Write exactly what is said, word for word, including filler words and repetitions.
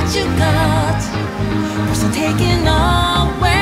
what you got, first I'm taking all away.